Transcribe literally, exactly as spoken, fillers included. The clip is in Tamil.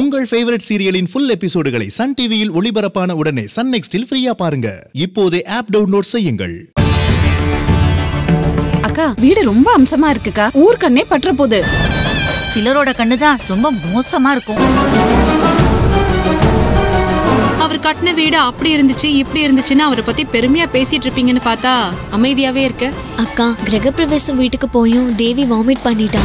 உங்கள் ஃபேவரட் சீரியலின் ஃபுல் எபிசோடுகளை சன் டிவியில் ஒளிபரப்பான உடனே சன் நெக்ஸ்டில் ஃப்ரீயா பாருங்க. இப்போதே ஆப் டவுன்லோட் செய்யுங்கள். அக்கா, வீடு ரொம்ப அம்சமா இருக்குக்கா. ஊர் கண்ணே பற்ற போகுது. சிலரோட கண்ணுதான் ரொம்ப மோசமா இருக்கும். அவர் கட்டின வீடு அப்படி இருந்துச்சு இப்படி இருந்துச்சுன்னு அவரை பத்தி பெருமையா பேசிட்டு இருப்பீங்கன்னு பார்த்தா அமைதியாவே இருக்க. அக்கா, கிரகப்பிரவேசம் வீட்டுக்கு போயும் தேவி வாமிட் பண்ணிட்டா.